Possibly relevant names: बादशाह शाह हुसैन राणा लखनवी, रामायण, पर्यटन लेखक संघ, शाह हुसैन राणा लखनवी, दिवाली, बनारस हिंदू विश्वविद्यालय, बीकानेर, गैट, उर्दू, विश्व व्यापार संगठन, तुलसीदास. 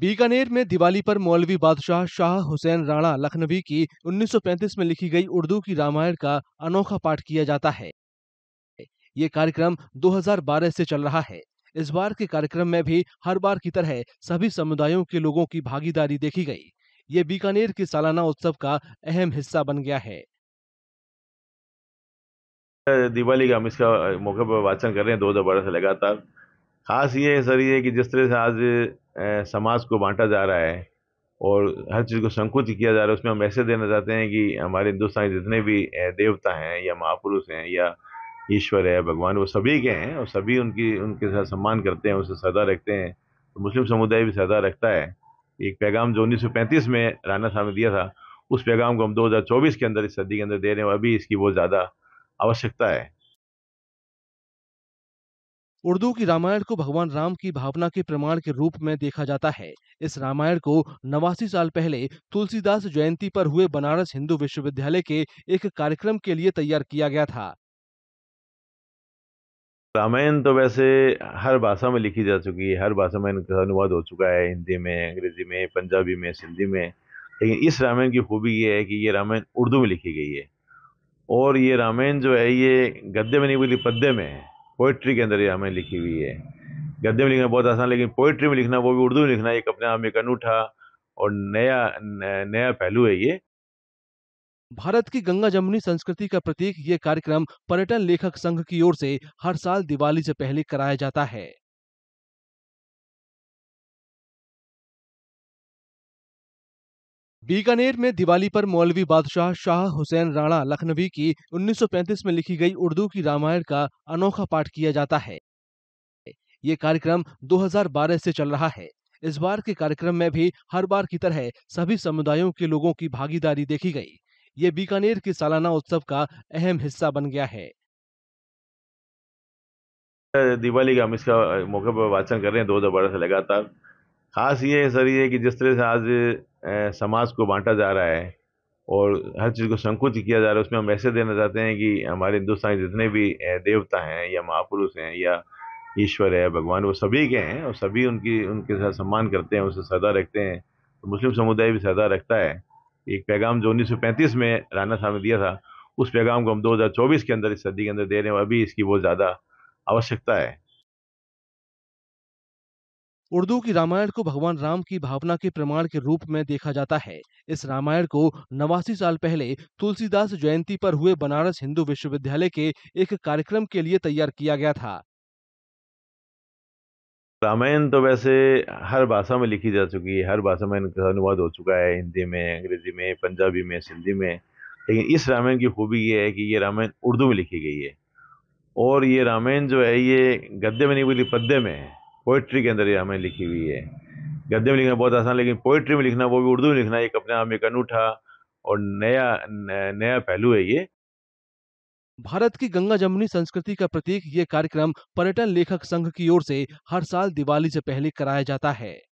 बीकानेर में दिवाली पर मौलवी बादशाह शाह हुसैन राणा लखनवी की 1935 में लिखी गई उर्दू की रामायण का अनोखा पाठ किया जाता है। ये कार्यक्रम 2012 से चल रहा है। इस बार के कार्यक्रम में भी हर बार की तरह सभी समुदायों के लोगों की भागीदारी देखी गई। ये बीकानेर के सालाना उत्सव का अहम हिस्सा बन गया है। दिवाली का हम इसका मौके पर वाचन कर रहे हैं 2012 से लगातार। खास ये है सर ये कि जिस तरह से आज समाज को बांटा जा रहा है और हर चीज़ को संकुचित किया जा रहा है, उसमें हम मैसेज देना चाहते हैं कि हमारे हिंदुस्तान के जितने भी देवता हैं या महापुरुष हैं या ईश्वर है भगवान, वो सभी के हैं और सभी उनके साथ सम्मान करते हैं, उसे सदा रखते हैं। तो मुस्लिम समुदाय भी सदा रखता है। एक पैगाम जो 1935 में राणा साहब ने दिया था, उस पैगाम को हम 2024 के अंदर, इस सदी के अंदर दे रहे हैं। अभी इसकी बहुत ज़्यादा आवश्यकता है। उर्दू की रामायण को भगवान राम की भावना के प्रमाण के रूप में देखा जाता है। इस रामायण को 89 साल पहले तुलसीदास जयंती पर हुए बनारस हिंदू विश्वविद्यालय के एक कार्यक्रम के लिए तैयार किया गया था। रामायण तो वैसे हर भाषा में लिखी जा चुकी है, हर भाषा में इनका अनुवाद हो चुका है, हिंदी में, अंग्रेजी में, पंजाबी में, सिंधी में। लेकिन इस रामायण की खूबी ये है कि ये रामायण उर्दू में लिखी गई है और ये रामायण जो है ये गद्य में नहीं बल्कि पद्य में है, पोइट्री के अंदर ये रामायण लिखी हुई है। गद्य में लिखना बहुत आसान, लेकिन पोइट्री में लिखना, वो भी उर्दू में लिखना, एक अपने आप में एक अनूठा और नया पहलू है ये। भारत की गंगा जमुनी संस्कृति का प्रतीक ये कार्यक्रम पर्यटन लेखक संघ की ओर से हर साल दिवाली से पहले कराया जाता है। बीकानेर में दिवाली पर मौलवी बादशाह शाह हुसैन राणा लखनवी की 1935 में लिखी गई उर्दू की रामायण का अनोखा पाठ किया जाता है। ये कार्यक्रम 2012 से चल रहा है। इस बार के कार्यक्रम में भी हर बार की तरह सभी समुदायों के लोगों की भागीदारी देखी गई। ये बीकानेर के सालाना उत्सव का अहम हिस्सा बन गया है। दिवाली का हम इसका मौके पर वाचन कर रहे हैं 2012 से लगातार। खास ये है सर ये कि जिस तरह से आज समाज को बांटा जा रहा है और हर चीज़ को संकुचित किया जा रहा है, उसमें हम मैसेज देना चाहते हैं कि हमारे हिंदुस्तान के जितने भी देवता हैं या महापुरुष हैं या ईश्वर है भगवान, वो सभी के हैं और सभी उनके साथ सम्मान करते हैं, उसे सदा रखते हैं। तो मुस्लिम समुदाय भी सदा रखता है। एक पैगाम जो 1935 में राणा साहब ने दिया था, उस पैगाम को हम 2024 के अंदर, इस सदी के अंदर दे रहे हैं। अभी इसकी बहुत ज़्यादा आवश्यकता है। उर्दू की रामायण को भगवान राम की भावना के प्रमाण के रूप में देखा जाता है। इस रामायण को 89 साल पहले तुलसीदास जयंती पर हुए बनारस हिंदू विश्वविद्यालय के एक कार्यक्रम के लिए तैयार किया गया था। रामायण तो वैसे हर भाषा में लिखी जा चुकी है, हर भाषा में इनका अनुवाद हो चुका है, हिंदी में, अंग्रेजी में, पंजाबी में, सिंधी में। लेकिन इस रामायण की खूबी ये है कि ये रामायण उर्दू में लिखी गई है और ये रामायण जो है ये गद्य में नहीं बल्कि पद्य में है, पोइट्री के अंदर ये रामायण लिखी हुई है। गद्य में लिखना बहुत आसान, लेकिन पोइट्री में लिखना, वो भी उर्दू में लिखना, एक अपने आप में एक अनूठा और नया पहलू है ये। भारत की गंगा जमुनी संस्कृति का प्रतीक ये कार्यक्रम पर्यटन लेखक संघ की ओर से हर साल दिवाली से पहले कराया जाता है।